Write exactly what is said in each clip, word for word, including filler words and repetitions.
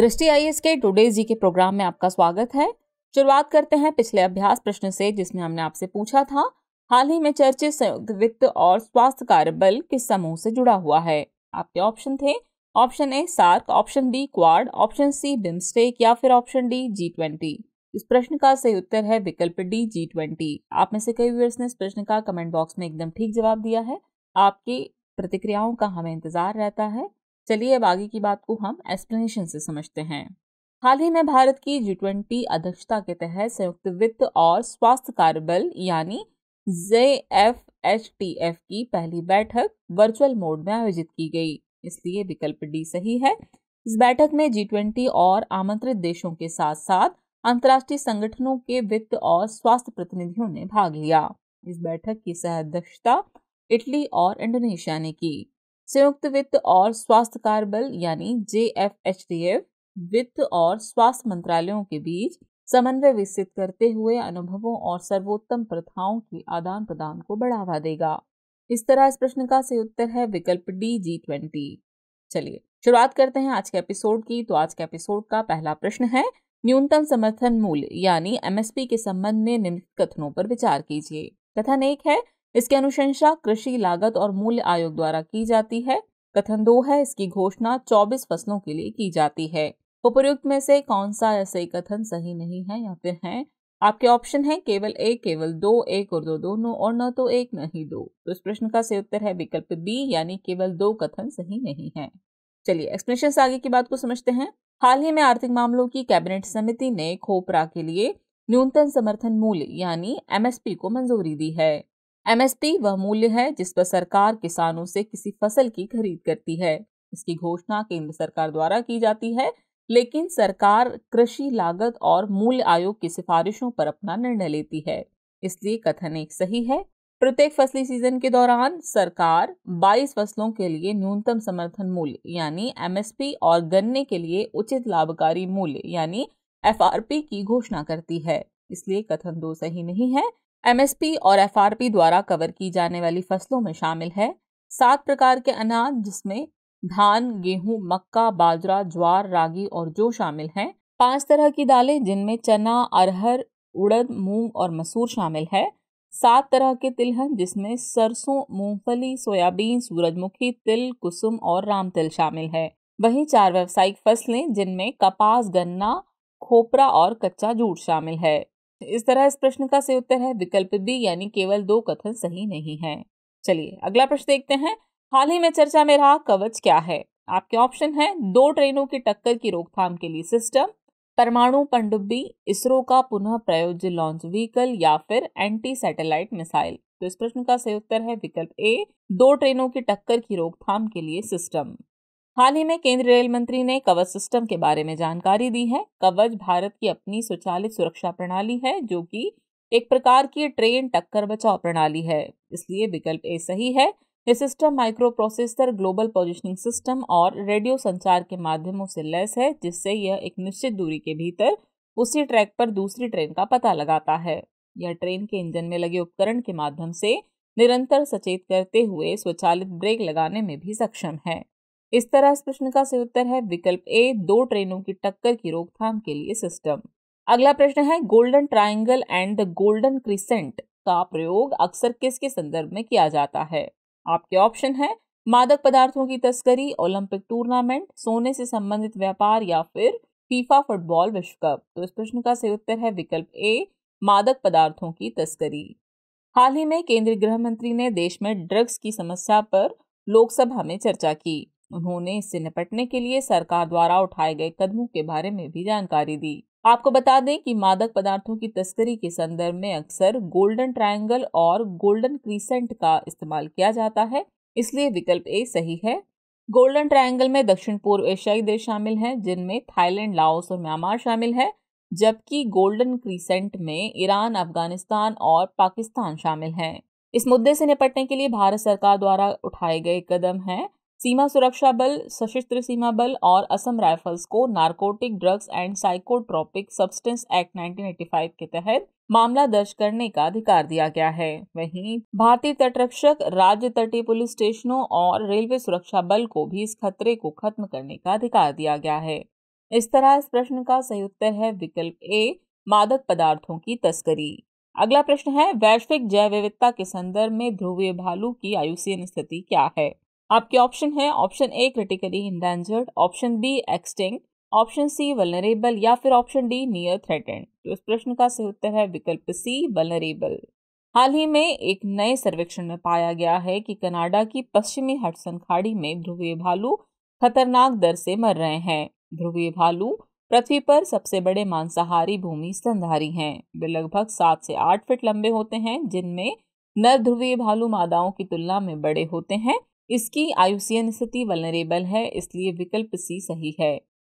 दृष्टि आईएएस के टुडे जी के प्रोग्राम में आपका स्वागत है। शुरुआत करते हैं पिछले अभ्यास प्रश्न से, जिसमें हमने आपसे पूछा था हाल ही में चर्चित संयुक्त वित्त और स्वास्थ्य कार्य बल किस समूह से जुड़ा हुआ है। आपके ऑप्शन थे option A SAARC, option B Quad, option C BIMSTEC या फिर ऑप्शन डी जी ट्वेंटी। इस प्रश्न का सही उत्तर है विकल्प डी जी ट्वेंटी। आप में से कई व्यूअर्स ने इस प्रश्न का कमेंट बॉक्स में एकदम ठीक जवाब दिया है। आपकी प्रतिक्रियाओं का हमें इंतजार रहता है। चलिए अब आगे की बात को हम एक्सप्लेनेशन से समझते हैं। हाल ही में भारत की जी ट्वेंटी अध्यक्षता के तहत संयुक्त वित्त और स्वास्थ्य कार्य बल यानी J F H T F की पहली बैठक वर्चुअल मोड में आयोजित की गई, इसलिए विकल्प डी सही है। इस बैठक में जी ट्वेंटी और आमंत्रित देशों के साथ साथ अंतर्राष्ट्रीय संगठनों के वित्त और स्वास्थ्य प्रतिनिधियों ने भाग लिया। इस बैठक की सह अध्यक्षता इटली और इंडोनेशिया ने की। संयुक्त वित्त और स्वास्थ्य कार्य बल यानी J F H T F वित्त और स्वास्थ्य मंत्रालयों के बीच समन्वय विकसित करते हुए अनुभवों और सर्वोत्तम प्रथाओं के आदान प्रदान को बढ़ावा देगा। इस तरह इस प्रश्न का सही उत्तर है विकल्प डी जी ट्वेंटी। चलिए शुरुआत करते हैं आज के एपिसोड की। तो आज के एपिसोड का पहला प्रश्न है न्यूनतम समर्थन मूल्य यानी एमएसपी के संबंध में निम्नलिखित कथनों पर विचार कीजिए। कथन एक है इसकी अनुशंसा कृषि लागत और मूल्य आयोग द्वारा की जाती है। कथन दो है इसकी घोषणा चौबीस फसलों के लिए की जाती है। उपरोक्त में से कौन सा ऐसे कथन सही नहीं है या फिर है? आपके ऑप्शन है केवल एक, केवल दो, एक और दो दोनों, और न तो एक न ही दो। तो इस प्रश्न का सही उत्तर है विकल्प बी यानी केवल दो कथन सही नहीं है। चलिए एक्सप्लेनेशन से आगे की बात को समझते हैं। हाल ही में आर्थिक मामलों की कैबिनेट समिति ने खोपरा के लिए न्यूनतम समर्थन मूल्य यानी एमएसपी को मंजूरी दी है। एमएसपी वह मूल्य है जिस पर सरकार किसानों से किसी फसल की खरीद करती है। इसकी घोषणा केंद्र सरकार द्वारा की जाती है, लेकिन सरकार कृषि लागत और मूल्य आयोग की सिफारिशों पर अपना निर्णय लेती है, इसलिए कथन एक सही है। प्रत्येक फसली सीजन के दौरान सरकार बाईस फसलों के लिए न्यूनतम समर्थन मूल्य यानी एमएसपी और गन्ने के लिए उचित लाभकारी मूल्य यानी एफआरपी की घोषणा करती है, इसलिए कथन दो सही नहीं है। एमएसपी और एफआरपी द्वारा कवर की जाने वाली फसलों में शामिल है सात प्रकार के अनाज, जिसमें धान, गेहूं, मक्का, बाजरा, ज्वार, रागी और जौ शामिल हैं। पांच तरह की दालें जिनमें चना, अरहर, उड़द, मूंग और मसूर शामिल है। सात तरह के तिल हैं जिसमें सरसों, मूंगफली, सोयाबीन, सूरजमुखी, तिल, कुसुम और राम तिल शामिल है। वहीं चार व्यावसायिक फसलें जिनमें कपास, गन्ना, खोपरा और कच्चा जूट शामिल है। इस तरह इस प्रश्न का सही उत्तर है विकल्प बी यानी केवल दो कथन सही नहीं है। चलिए अगला प्रश्न देखते हैं। हाल ही में चर्चा में रहा कवच क्या है? आपके ऑप्शन है दो ट्रेनों की टक्कर की रोकथाम के लिए सिस्टम, परमाणु पनडुब्बी, इसरो का पुनः प्रयोज्य लॉन्च व्हीकल या फिर एंटी सैटेलाइट मिसाइल। तो इस प्रश्न का सही उत्तर है विकल्प ए दो ट्रेनों की टक्कर की रोकथाम के लिए सिस्टम। हाल ही में केंद्रीय रेल मंत्री ने कवच सिस्टम के बारे में जानकारी दी है। कवच भारत की अपनी स्वचालित सुरक्षा प्रणाली है जो कि एक प्रकार की ट्रेन टक्कर बचाव प्रणाली है, इसलिए विकल्प ए सही है। ये system micro processor, global positioning system और रेडियो संचार के माध्यमों से लैस है, जिससे यह एक निश्चित दूरी के भीतर उसी ट्रैक पर दूसरी ट्रेन का पता लगाता है। यह ट्रेन के इंजन में लगे उपकरण के माध्यम से निरंतर सचेत करते हुए स्वचालित ब्रेक लगाने में भी सक्षम है। इस तरह इस प्रश्न का सही उत्तर है विकल्प ए दो ट्रेनों की टक्कर की रोकथाम के लिए सिस्टम। अगला प्रश्न है golden triangle and the golden crescent का प्रयोग अक्सर किसके संदर्भ में किया जाता है? आपके ऑप्शन है मादक पदार्थों की तस्करी, ओलंपिक टूर्नामेंट, सोने से संबंधित व्यापार या फिर फीफा फुटबॉल विश्व कप। तो इस प्रश्न का सही उत्तर है विकल्प ए मादक पदार्थों की तस्करी। हाल ही में केंद्रीय गृह मंत्री ने देश में ड्रग्स की समस्या पर लोकसभा में चर्चा की। उन्होंने इससे निपटने के लिए सरकार द्वारा उठाए गए कदमों के बारे में भी जानकारी दी। आपको बता दें कि मादक पदार्थों की तस्करी के संदर्भ में अक्सर गोल्डन ट्रायंगल और गोल्डन क्रीसेंट का इस्तेमाल किया जाता है, इसलिए विकल्प ए सही है। गोल्डन ट्रायंगल में दक्षिण पूर्व एशियाई देश शामिल हैं जिनमें थाईलैंड, लाओस और म्यांमार शामिल है, जबकि गोल्डन क्रीसेंट में ईरान, अफगानिस्तान और पाकिस्तान शामिल हैं। इस मुद्दे से निपटने के लिए भारत सरकार द्वारा उठाए गए कदम हैं सीमा सुरक्षा बल, सशस्त्र सीमा बल और असम राइफल्स को narcotic drugs and psychotropic substance act उन्नीस सौ पचानवे के तहत मामला दर्ज करने का अधिकार दिया गया है। वहीं भारतीय तटरक्षक, राज्य तटीय पुलिस स्टेशनों और रेलवे सुरक्षा बल को भी इस खतरे को खत्म करने का अधिकार दिया गया है। इस तरह इस प्रश्न का सही उत्तर है विकल्प ए, मादक पदार्थों की तस्करी। अगला प्रश्न है, वैश्विक जैव विविधता के संदर्भ में ध्रुवीय भालू की आयुष्यन स्थिति क्या है? आपके ऑप्शन है option A critically endangered, option B extinct, option C vulnerable या फिर ऑप्शन डी नियर थ्रेटेंड। तो इस प्रश्न का सही उत्तर है विकल्प सी वल्नरेबल। हाल ही में एक नए सर्वेक्षण में पाया गया है कि कनाडा की पश्चिमी हटसन खाड़ी में ध्रुवीय भालू खतरनाक दर से मर रहे हैं। ध्रुवीय भालू पृथ्वी पर सबसे बड़े मांसाहारी भूमि स्तनधारी हैं। वे लगभग सात से आठ फीट लंबे होते हैं, जिनमें नर ध्रुवीय भालू मादाओं की तुलना में बड़े होते हैं। इसकी आयुष्यन स्थिति वल्नरेबल है, इसलिए विकल्प सी सही है।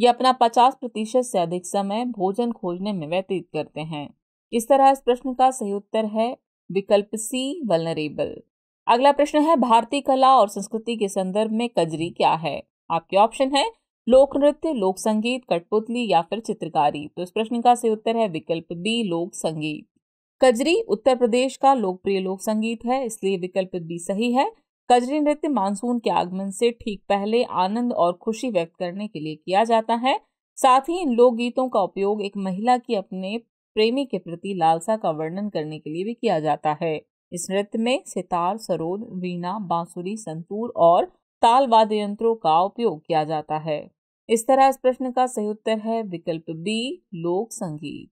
ये अपना पचास प्रतिशत से अधिक समय भोजन खोजने में व्यतीत करते हैं। इस तरह इस प्रश्न का सही उत्तर है विकल्प सी वल्नरेबल। अगला प्रश्न है, भारतीय कला और संस्कृति के संदर्भ में कजरी क्या है? आपके ऑप्शन है लोक नृत्य, लोक संगीत, कठपुतली या फिर चित्रकारी। तो इस प्रश्न का सही उत्तर है विकल्प बी लोक संगीत। कजरी उत्तर प्रदेश का लोकप्रिय लोक संगीत है, इसलिए विकल्प बी सही है। कजरी नृत्य मानसून के आगमन से ठीक पहले आनंद और खुशी व्यक्त करने के लिए किया जाता है। साथ ही इन लोकगीतों का उपयोग एक महिला की अपने प्रेमी के प्रति लालसा का वर्णन करने के लिए भी किया जाता है। इस नृत्य में सितार, सरोद, वीणा, बांसुरी, संतूर और ताल वाद्य यंत्रों का उपयोग किया जाता है। इस तरह इस प्रश्न का सही उत्तर है विकल्प बी लोक संगीत।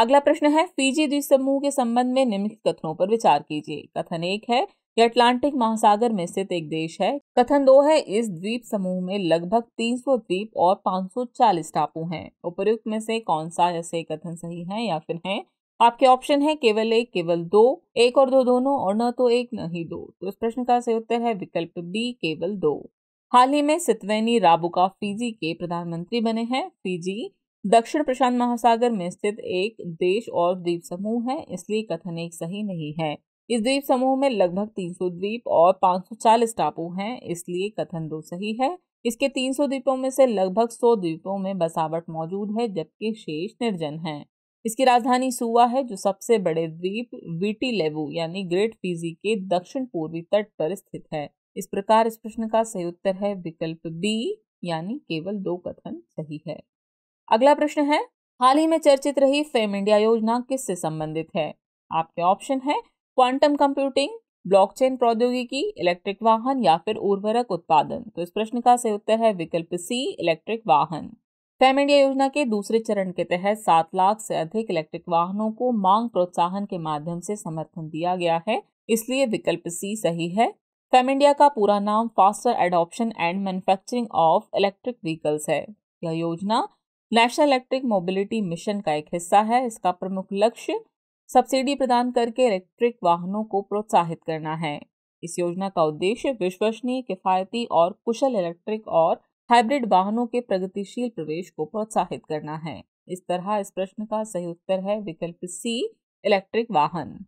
अगला प्रश्न है, फीजी द्वीप समूह के संबंध में निम्नलिखित कथनों पर विचार कीजिए। कथन एक है यह अटलांटिक महासागर में स्थित एक देश है। कथन दो है इस द्वीप समूह में लगभग तीन सौ द्वीप और पाँच सौ चालीस टापू हैं। उपरोक्त में से कौन सा ऐसे कथन सही है या फिर है? आपके ऑप्शन है केवल एक, केवल दो, एक और दो दोनों और न तो एक न ही दो। तो इस प्रश्न का सही उत्तर है विकल्प बी केवल दो। हाल ही में सित्वेनी राबूका फीजी के प्रधानमंत्री बने हैं। फीजी दक्षिण प्रशांत महासागर में स्थित एक देश और द्वीप समूह है, इसलिए कथन एक सही नहीं है। इस द्वीप समूह में लगभग तीन सौ द्वीप और पाँच सौ चालीस टापू हैं, इसलिए कथन दो सही है। इसके तीन सौ द्वीपों में से लगभग सौ द्वीपों में बसावट मौजूद है, जबकि शेष निर्जन हैं। इसकी राजधानी सुवा है, जो सबसे बड़े द्वीप वीटी लेवु यानी ग्रेट फीजी के दक्षिण पूर्वी तट पर स्थित है। इस प्रकार इस प्रश्न का सही उत्तर है विकल्प बी यानी केवल दो कथन सही है। अगला प्रश्न है, हाल ही में चर्चित रही फेम इंडिया योजना किससे संबंधित है? आपके ऑप्शन है क्वांटम कंप्यूटिंग, ब्लॉकचेन प्रौद्योगिकी, इलेक्ट्रिक वाहन या फिर उर्वरक उत्पादन। तो इस प्रश्न का सही उत्तर है विकल्प सी इलेक्ट्रिक वाहन। फेम इंडिया योजना के दूसरे चरण के तहत सात लाख से अधिक इलेक्ट्रिक वाहनों को मांग प्रोत्साहन के माध्यम से समर्थन दिया गया है, इसलिए विकल्प सी सही है। फेम इंडिया का पूरा नाम faster adoption and manufacturing of electric vehicles है। यह योजना नेशनल इलेक्ट्रिक मोबिलिटी मिशन का एक हिस्सा है। इसका प्रमुख लक्ष्य सब्सिडी प्रदान करके इलेक्ट्रिक वाहनों को प्रोत्साहित करना है। इस योजना का उद्देश्य विश्वसनीय, किफायती और कुशल इलेक्ट्रिक और हाइब्रिड वाहनों के प्रगतिशील प्रवेश को प्रोत्साहित करना है। इस तरह इस प्रश्न का सही उत्तर है विकल्प सी इलेक्ट्रिक वाहन।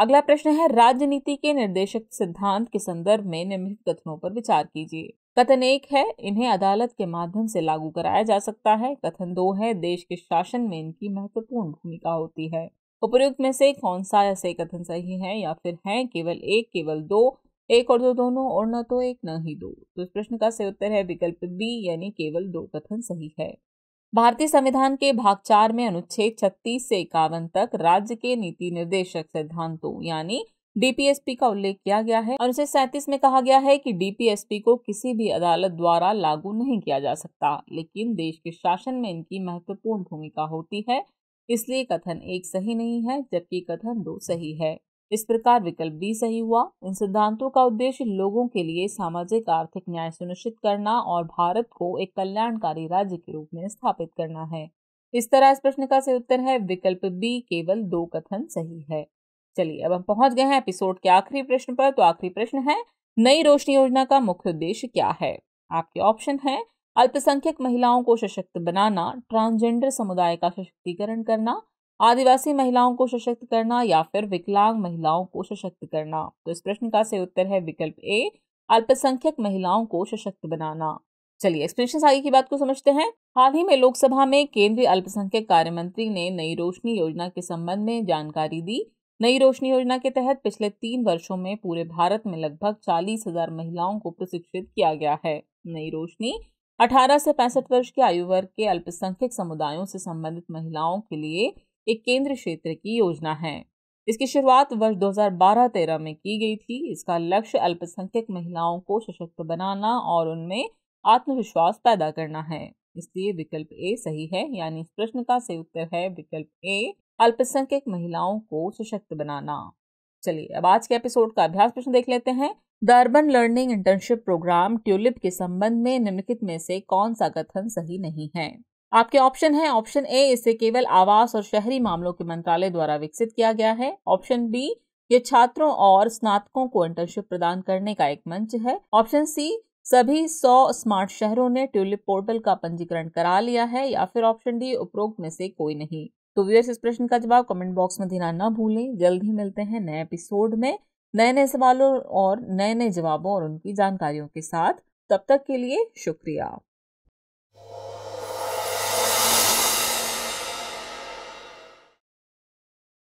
अगला प्रश्न है, राज्य नीति के निर्देशक सिद्धांत के संदर्भ में निम्नलिखित कथनों पर विचार कीजिए। कथन एक है इन्हें अदालत के माध्यम से लागू कराया जा सकता है। कथन दो है देश के शासन में इनकी महत्वपूर्ण भूमिका होती है। उपरोक्त में से कौन सा ऐसे कथन सही है या फिर है केवल एक, केवल दो, एक और दो दोनों और न तो एक न ही दो। तो इस प्रश्न का सही उत्तर है विकल्प बी यानी केवल दो कथन सही है। भारतीय संविधान के भाग चार में अनुच्छेद छत्तीस से इक्यावन तक राज्य के नीति निर्देशक सिद्धांतों यानी डीपीएसपी का उल्लेख किया गया है। अनुच्छेद सैंतीस में कहा गया है कि डीपीएसपी को किसी भी अदालत द्वारा लागू नहीं किया जा सकता, लेकिन देश के शासन में इनकी महत्वपूर्ण भूमिका होती है, इसलिए कथन एक सही नहीं है, जबकि कथन दो सही है। इस प्रकार विकल्प बी सही हुआ। इन सिद्धांतों का उद्देश्य लोगों के लिए सामाजिक आर्थिक न्याय सुनिश्चित करना और भारत को एक कल्याणकारी राज्य के रूप में स्थापित करना है। इस तरह इस प्रश्न का सही उत्तर है विकल्प बी केवल दो कथन सही है। चलिए अब हम पहुंच गए हैं एपिसोड के आखिरी प्रश्न पर। तो आखिरी प्रश्न है, नई रोशनी योजना का मुख्य उद्देश्य क्या है? आपके ऑप्शन है अल्पसंख्यक महिलाओं को सशक्त बनाना, ट्रांसजेंडर समुदाय का सशक्तिकरण करना, आदिवासी महिलाओं को सशक्त करना या फिर विकलांग महिलाओं को सशक्त करना। तो इस प्रश्न का सही उत्तर है विकल्प ए अल्पसंख्यक महिलाओं को सशक्त बनाना। चलिए एक्सप्लेनेशन आगे की बात को समझते हैं। हाल ही में लोकसभा में केंद्रीय अल्पसंख्यक कार्य मंत्री ने नई रोशनी योजना के संबंध में जानकारी दी। नई रोशनी योजना के तहत पिछले तीन वर्षों में पूरे भारत में लगभग चालीस हजार महिलाओं को प्रशिक्षित किया गया है। नई रोशनी अठारह से पैंसठ वर्ष की आयु वर्ग के अल्पसंख्यक समुदायों से संबंधित महिलाओं के लिए एक केंद्र क्षेत्र की योजना है। इसकी शुरुआत वर्ष दो हज़ार बारह तेरह में की गई थी। इसका लक्ष्य अल्पसंख्यक महिलाओं को सशक्त बनाना और उनमें आत्मविश्वास पैदा करना है, इसलिए विकल्प ए सही है। यानी इस प्रश्न का सही उत्तर है विकल्प ए, अल्पसंख्यक महिलाओं को सशक्त बनाना। चलिए अब आज के एपिसोड का अभ्यास प्रश्न देख लेते हैं। The urban learning internship programme TULIP के संबंध में निम्नलिखित में से कौन सा कथन सही नहीं है? आपके ऑप्शन है, ऑप्शन ए, इसे केवल आवास और शहरी मामलों के मंत्रालय द्वारा विकसित किया गया है। ऑप्शन बी, ये छात्रों और स्नातकों को इंटर्नशिप प्रदान करने का एक मंच है। ऑप्शन सी, सभी सौ स्मार्ट शहरों ने ट्यूलिप पोर्टल का पंजीकरण करा लिया है। या फिर ऑप्शन डी, उपरोक्त में से कोई नहीं। तो व्यूअर्स, इस प्रश्न का जवाब कमेंट बॉक्स में देना न भूलें। जल्द ही मिलते हैं नए एपिसोड में नए नए सवालों और नए नए जवाबों और उनकी जानकारियों के साथ। तब तक के लिए शुक्रिया।